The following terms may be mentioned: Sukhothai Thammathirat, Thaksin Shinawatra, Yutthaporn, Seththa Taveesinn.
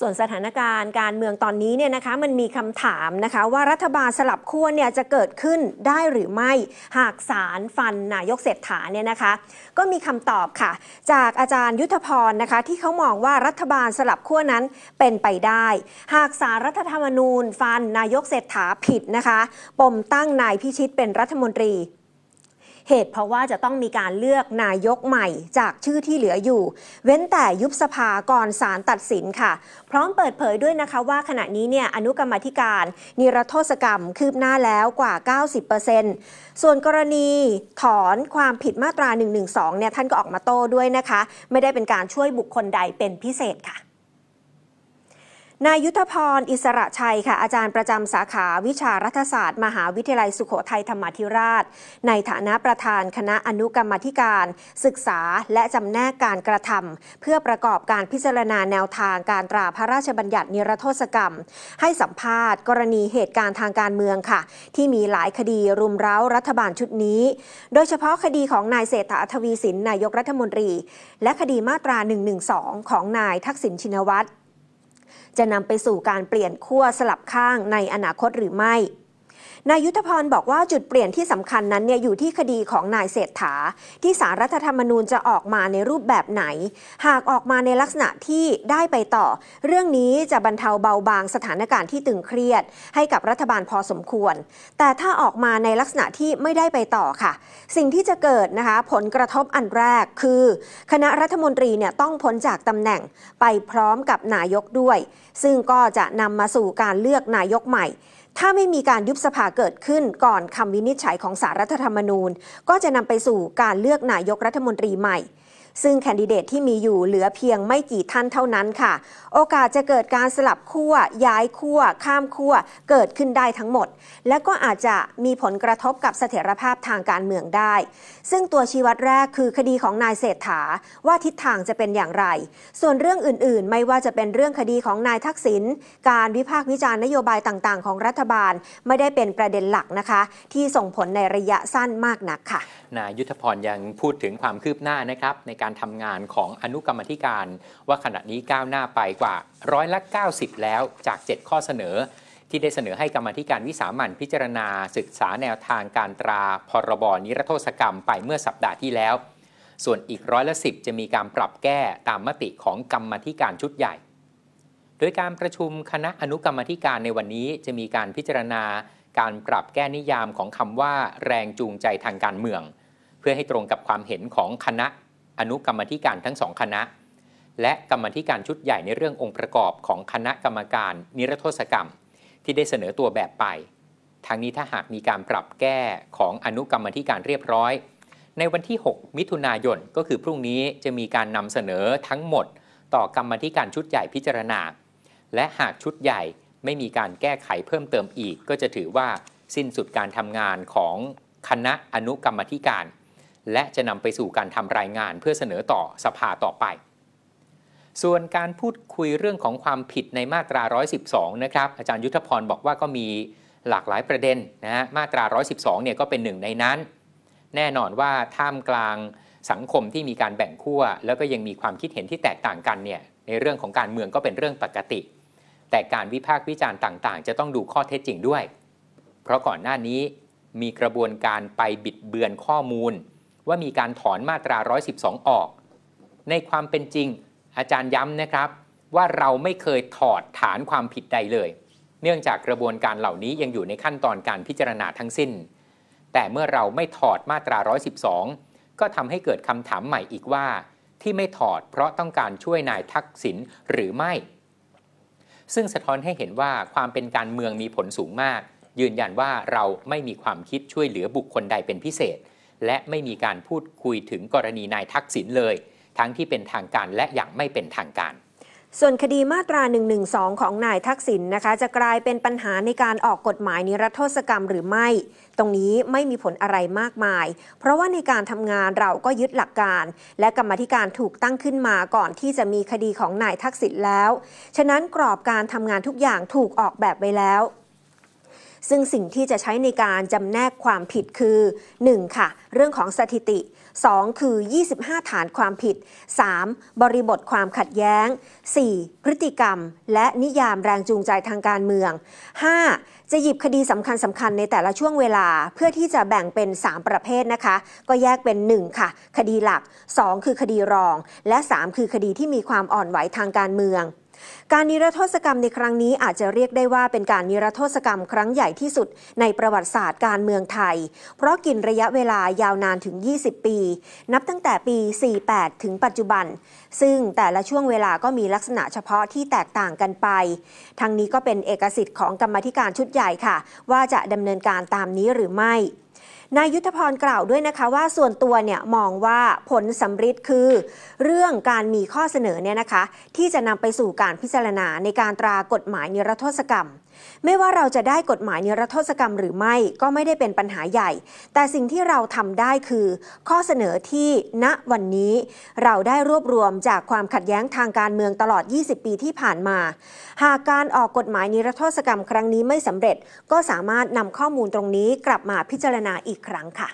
ส่วนสถานการณ์การเมืองตอนนี้เนี่ยนะคะมันมีคำถามนะคะว่ารัฐบาลสลับขั้วเนี่ยจะเกิดขึ้นได้หรือไม่หากศาลฟันนายกเศรษฐาเนี่ยนะคะก็มีคำตอบค่ะจากอาจารย์ยุทธพรนะคะที่เขามองว่ารัฐบาลสลับขั้วนั้นเป็นไปได้หากศาลรัฐธรรมนูญฟันนายกเศรษฐาผิดนะคะปมตั้งนายพิชิตเป็นรัฐมนตรีเหตุเพราะว่าจะต้องมีการเลือกนายกใหม่จากชื่อที่เหลืออยู่เว้นแต่ยุบสภาก่อนศาลตัดสินค่ะพร้อมเปิดเผยด้วยนะคะว่าขณะนี้เนี่ยอนุกรรมาธิการนิรโทษกรรมคืบหน้าแล้วกว่า 90% ส่วนกรณีถอนความผิดมาตรา 112 เนี่ยท่านก็ออกมาโต้ด้วยนะคะไม่ได้เป็นการช่วยบุคคลใดเป็นพิเศษค่ะนายยุทธพรอิสระชัยค่ะอาจารย์ประจำสาขาวิชารัฐศาสตร์มหาวิทยาลัยสุโขทัยธรรมาธิราชในฐานะประธานคณะอนุกรรมาธิการศึกษาและจำแนกการกระทำเพื่อประกอบการพิจารณาแนวทางการตราพระราชบัญญัตินิรโทษกรรมให้สัมภาษณ์กรณีเหตุการณ์ทางการเมืองค่ะที่มีหลายคดีรุมเร้ารัฐบาลชุดนี้โดยเฉพาะคดีของนายเศรษฐาทวีสินนายกรัฐมนตรีและคดีมาตรา 112 ของนายทักษิณชินวัตรจะนำไปสู่การเปลี่ยนขั้วสลับข้างในอนาคตหรือไม่นายยุทธพรบอกว่าจุดเปลี่ยนที่สำคัญนั้นเนี่ยอยู่ที่คดีของนายเศรษฐาที่ศาลรัฐธรรมนูญจะออกมาในรูปแบบไหนหากออกมาในลักษณะที่ได้ไปต่อเรื่องนี้จะบรรเทาเบาบางสถานการณ์ที่ตึงเครียดให้กับรัฐบาลพอสมควรแต่ถ้าออกมาในลักษณะที่ไม่ได้ไปต่อค่ะสิ่งที่จะเกิดนะคะผลกระทบอันแรกคือคณะรัฐมนตรีเนี่ยต้องพ้นจากตำแหน่งไปพร้อมกับนายกด้วยซึ่งก็จะนำมาสู่การเลือกนายกใหม่ถ้าไม่มีการยุบสภาเกิดขึ้นก่อนคำวินิจฉัยของศาลรัฐธรรมนูญก็จะนำไปสู่การเลือกนายกรัฐมนตรีใหม่ซึ่งแคนดิเดตที่มีอยู่เหลือเพียงไม่กี่ท่านเท่านั้นค่ะโอกาสจะเกิดการสลับขั้วย้ายขั้วข้ามขั้วเกิดขึ้นได้ทั้งหมดและก็อาจจะมีผลกระทบกับเสถียรภาพทางการเมืองได้ซึ่งตัวชี้วัดแรกคือคดีของนายเศรษฐาว่าทิศทางจะเป็นอย่างไรส่วนเรื่องอื่นๆไม่ว่าจะเป็นเรื่องคดีของนายทักษิณการวิพากษ์วิจารณ์นโยบายต่างๆของรัฐบาลไม่ได้เป็นประเด็นหลักนะคะที่ส่งผลในระยะสั้นมากนักค่ะนายยุทธพรยังพูดถึงความคืบหน้านะครับในการทำงานของอนุกรรมาธิการว่าขณะนี้ก้าวหน้าไปกว่า90%แล้วจาก7ข้อเสนอที่ได้เสนอให้กรรมาธิการวิสามัญพิจารณาศึกษาแนวทางการตราพรบนิรโทษกรรมไปเมื่อสัปดาห์ที่แล้วส่วนอีก10%จะมีการปรับแก้ตามมติของกรรมาธิการชุดใหญ่โดยการประชุมคณะอนุกรรมาธิการในวันนี้จะมีการพิจารณาการปรับแก้นิยามของคำว่าแรงจูงใจทางการเมืองเพื่อให้ตรงกับความเห็นของคณะอนุกรรมาธิการทั้ง2คณะและกรรมาธิการชุดใหญ่ในเรื่ององค์ประกอบของคณะกรรมการนิรโทษกรรมที่ได้เสนอตัวแบบไปทางนี้ถ้าหากมีการปรับแก้ของอนุกรรมาธิการเรียบร้อยในวันที่6 มิถุนายนก็คือพรุ่งนี้จะมีการนำเสนอทั้งหมดต่อกรรมาธิการชุดใหญ่พิจารณาและหากชุดใหญ่ไม่มีการแก้ไขเพิ่มเติมอีกก็จะถือว่าสิ้นสุดการทำงานของคณะอนุกรรมาธิการและจะนำไปสู่การทำรายงานเพื่อเสนอต่อสภาต่อไปส่วนการพูดคุยเรื่องของความผิดในมาตรา112นะครับอาจารย์ยุทธพรบอกว่าก็มีหลากหลายประเด็นนะฮะมาตรา112เนี่ยก็เป็นหนึ่งในนั้นแน่นอนว่าท่ามกลางสังคมที่มีการแบ่งขั้วแล้วก็ยังมีความคิดเห็นที่แตกต่างกันเนี่ยในเรื่องของการเมืองก็เป็นเรื่องปกติแต่การวิพากษ์วิจารณ์ต่างๆจะต้องดูข้อเท็จจริงด้วยเพราะก่อนหน้านี้มีกระบวนการไปบิดเบือนข้อมูลว่ามีการถอนมาตรา112ออกในความเป็นจริงอาจารย์ย้ำนะครับว่าเราไม่เคยถอดฐานความผิดใดเลยเนื่องจากกระบวนการเหล่านี้ยังอยู่ในขั้นตอนการพิจารณาทั้งสิ้นแต่เมื่อเราไม่ถอดมาตรา112ก็ทำให้เกิดคำถามใหม่อีกว่าที่ไม่ถอดเพราะต้องการช่วยนายทักษิณหรือไม่ซึ่งสะท้อนให้เห็นว่าความเป็นการเมืองมีผลสูงมากยืนยันว่าเราไม่มีความคิดช่วยเหลือบุคคลใดเป็นพิเศษและไม่มีการพูดคุยถึงกรณีนายทักษิณเลยทั้งที่เป็นทางการและอย่างไม่เป็นทางการส่วนคดีมาตรา 112 ของนายทักษิณนะคะจะกลายเป็นปัญหาในการออกกฎหมายนิรโทษกรรมหรือไม่ตรงนี้ไม่มีผลอะไรมากมายเพราะว่าในการทำงานเราก็ยึดหลักการและกรรมาธิการถูกตั้งขึ้นมาก่อนที่จะมีคดีของนายทักษิณแล้วฉะนั้นกรอบการทำงานทุกอย่างถูกออกแบบไว้แล้ว ซึ่งสิ่งที่จะใช้ในการจำแนกความผิดคือ 1. ค่ะเรื่องของสถิติ 2. คือ25ฐานความผิด 3. บริบทความขัดแย้ง 4. พฤติกรรมและนิยามแรงจูงใจทางการเมือง 5. จะหยิบคดีสำคัญในแต่ละช่วงเวลาเพื่อที่จะแบ่งเป็น3ประเภทนะคะก็แยกเป็น 1. ค่ะคดีหลัก 2. คือคดีรองและ 3. คือคดีที่มีความอ่อนไหวทางการเมืองการนิรโทษกรรมในครั้งนี้อาจจะเรียกได้ว่าเป็นการนิรโทษกรรมครั้งใหญ่ที่สุดในประวัติศาสตร์การเมืองไทยเพราะกินระยะเวลายาวนานถึง20ปีนับตั้งแต่ปี48ถึงปัจจุบันซึ่งแต่ละช่วงเวลาก็มีลักษณะเฉพาะที่แตกต่างกันไปทั้งนี้ก็เป็นเอกสิทธิ์ของกรรมาธิการชุดใหญ่ค่ะว่าจะดำเนินการตามนี้หรือไม่นายยุทธพรกล่าวด้วยนะคะว่าส่วนตัวเนี่ยมองว่าผลสำฤทธิ์คือเรื่องการมีข้อเสนอเนี่ยนะคะที่จะนำไปสู่การพิจารณาในการตรากฎหมายนิรโทษกรรมไม่ว่าเราจะได้กฎหมายนิรโทษกรรมหรือไม่ก็ไม่ได้เป็นปัญหาใหญ่แต่สิ่งที่เราทำได้คือข้อเสนอที่ณวันนี้เราได้รวบรวมจากความขัดแย้งทางการเมืองตลอด20ปีที่ผ่านมาหากการออกกฎหมายนิรโทษกรรมครั้งนี้ไม่สำเร็จก็สามารถนำข้อมูลตรงนี้กลับมาพิจารณาอีกครั้งค่ะ